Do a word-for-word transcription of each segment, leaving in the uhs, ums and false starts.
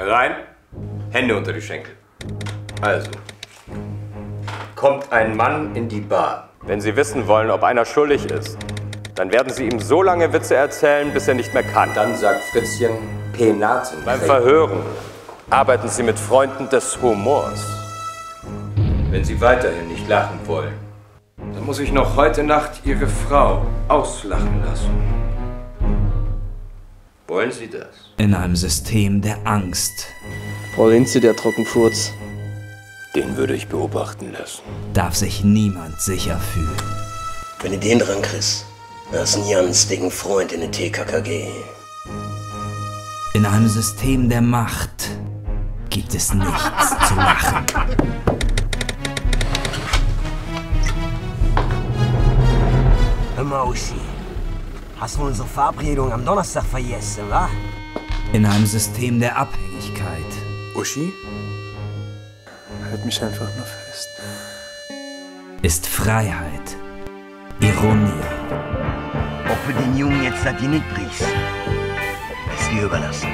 Rein, Hände unter die Schenkel. Also, kommt ein Mann in die Bar. Wenn Sie wissen wollen, ob einer schuldig ist, dann werden Sie ihm so lange Witze erzählen, bis er nicht mehr kann. Dann sagt Fritzchen Penaten. Beim Verhören arbeiten Sie mit Freunden des Humors. Wenn Sie weiterhin nicht lachen wollen, dann muss ich noch heute Nacht Ihre Frau auslachen lassen. Wollen Sie das? In einem System der Angst. Provinzi, der Trockenfurz. Den würde ich beobachten lassen. Darf sich niemand sicher fühlen. Wenn du den dran kriegst, dann hast du einen ganz dicken Freund in der T K K G. In einem System der Macht gibt es nichts zu lachen. Hör mal, Uschi. Hast du unsere Verabredung am Donnerstag vergessen, wa? In einem System der Abhängigkeit. Uschi? Halt mich einfach nur fest. Ist Freiheit. Ironie. Ob wir den Jungen jetzt das Genick brichst, ist dir überlassen.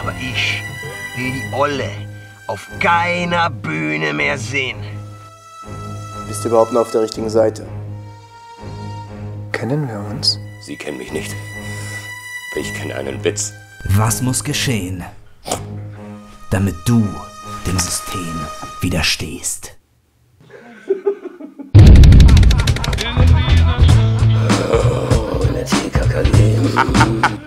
Aber ich will die Olle auf keiner Bühne mehr sehen. Bist du überhaupt noch auf der richtigen Seite? Kennen wir uns? Sie kennen mich nicht. Ich kenne einen Witz. Was muss geschehen, damit du dem System widerstehst? Oh, in der T K K G.